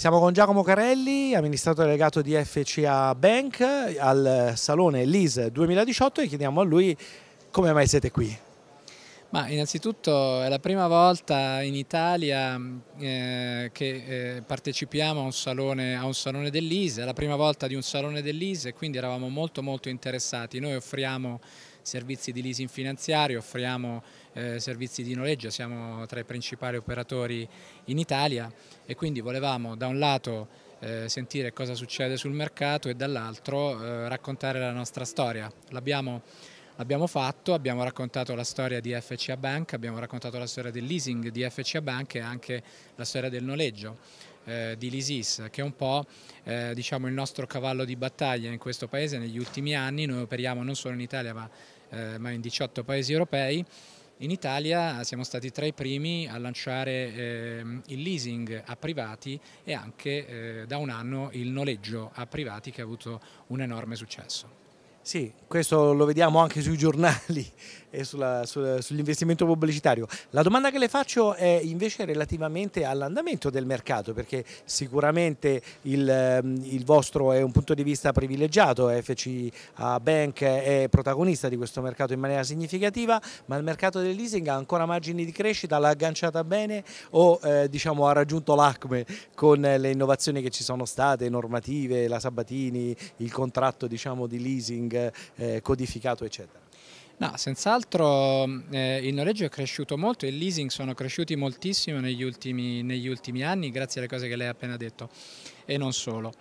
Siamo con Giacomo Carelli, amministratore delegato di FCA Bank al Salone LIS 2018 e chiediamo a lui come mai siete qui. Ma innanzitutto è la prima volta in Italia che partecipiamo a un salone del LIS, è la prima volta di un salone del LIS e quindi eravamo molto interessati. Noi offriamo servizi di leasing finanziario, offriamo servizi di noleggio, siamo tra i principali operatori in Italia e quindi volevamo da un lato sentire cosa succede sul mercato e dall'altro raccontare la nostra storia. L'abbiamo fatto, abbiamo raccontato la storia di FCA Bank, abbiamo raccontato la storia del leasing di FCA Bank e anche la storia del noleggio di Leasys, che è un po' diciamo il nostro cavallo di battaglia in questo paese negli ultimi anni. Noi operiamo non solo in Italia ma in 18 paesi europei. In Italia siamo stati tra i primi a lanciare il leasing a privati e anche da un anno il noleggio a privati, che ha avuto un enorme successo. Sì, questo lo vediamo anche sui giornali e sull'investimento pubblicitario. La domanda che le faccio è invece relativamente all'andamento del mercato, perché sicuramente il vostro è un punto di vista privilegiato, FCA Bank è protagonista di questo mercato in maniera significativa, ma il mercato del leasing ha ancora margini di crescita, l'ha agganciata bene o diciamo, ha raggiunto l'acme con le innovazioni che ci sono state, normative, la Sabatini, il contratto diciamo, di leasing codificato eccetera? No, senz'altro il noleggio è cresciuto molto e il leasing sono cresciuti moltissimo negli ultimi anni grazie alle cose che lei ha appena detto e non solo.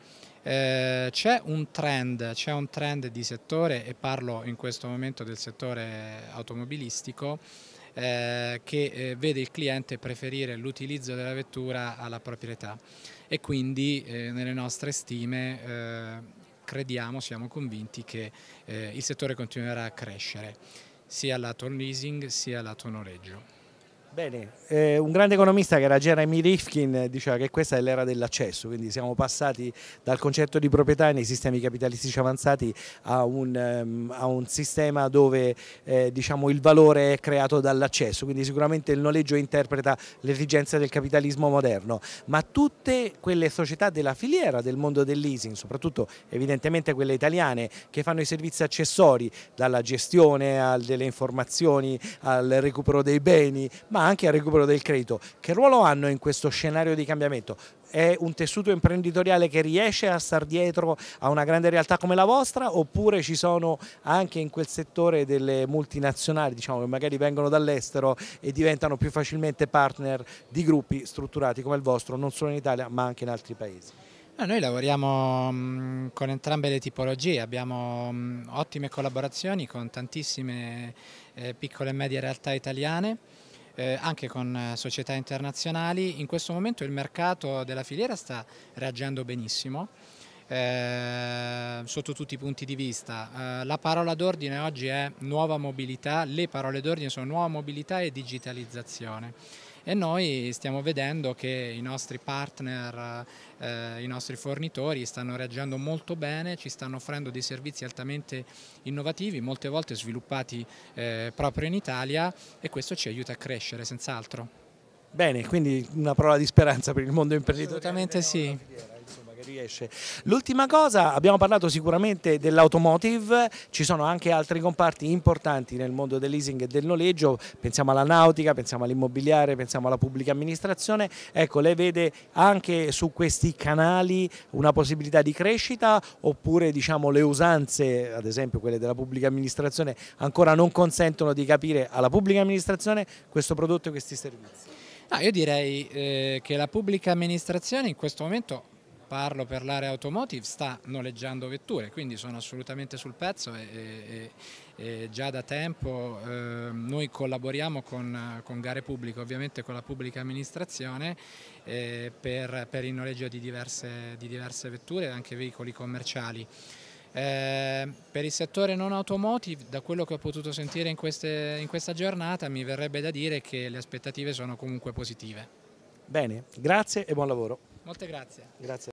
C'è un trend di settore, e parlo in questo momento del settore automobilistico, che vede il cliente preferire l'utilizzo della vettura alla proprietà e quindi nelle nostre stime crediamo, siamo convinti che il settore continuerà a crescere, sia lato leasing sia lato noleggio. Bene, un grande economista che era Jeremy Rifkin diceva che questa è l'era dell'accesso, quindi siamo passati dal concetto di proprietà nei sistemi capitalistici avanzati a un sistema dove diciamo, il valore è creato dall'accesso, quindi sicuramente il noleggio interpreta l'esigenza del capitalismo moderno, ma tutte quelle società della filiera del mondo del leasing, soprattutto evidentemente quelle italiane che fanno i servizi accessori, dalla gestione delle informazioni al recupero dei beni, ma anche al recupero del credito, che ruolo hanno in questo scenario di cambiamento? È un tessuto imprenditoriale che riesce a star dietro a una grande realtà come la vostra, oppure ci sono anche in quel settore delle multinazionali, diciamo, che magari vengono dall'estero e diventano più facilmente partner di gruppi strutturati come il vostro, non solo in Italia ma anche in altri paesi? Noi lavoriamo con entrambe le tipologie, abbiamo ottime collaborazioni con tantissime piccole e medie realtà italiane, anche con società internazionali. In questo momento il mercato della filiera sta reagendo benissimo sotto tutti i punti di vista. La parola d'ordine oggi è nuova mobilità, le parole d'ordine sono nuova mobilità e digitalizzazione e noi stiamo vedendo che i nostri partner, i nostri fornitori stanno reagendo molto bene, ci stanno offrendo dei servizi altamente innovativi, molte volte sviluppati proprio in Italia, e questo ci aiuta a crescere senz'altro. Bene, quindi una parola di speranza per il mondo imprenditoriale. Assolutamente sì. L'ultima cosa, abbiamo parlato sicuramente dell'automotive, ci sono anche altri comparti importanti nel mondo del leasing e del noleggio, pensiamo alla nautica, pensiamo all'immobiliare, pensiamo alla pubblica amministrazione. Ecco, lei vede anche su questi canali una possibilità di crescita, oppure diciamo le usanze, ad esempio quelle della pubblica amministrazione, ancora non consentono di capire alla pubblica amministrazione questo prodotto e questi servizi? No, io direi che la pubblica amministrazione in questo momento, parlo per l'area automotive, sta noleggiando vetture, quindi sono assolutamente sul pezzo e già da tempo noi collaboriamo con gare pubbliche, ovviamente con la pubblica amministrazione, per il noleggio di diverse vetture e anche veicoli commerciali. Per il settore non automotive, da quello che ho potuto sentire in questa giornata, mi verrebbe da dire che le aspettative sono comunque positive. Bene, grazie e buon lavoro. Molte grazie. Grazie.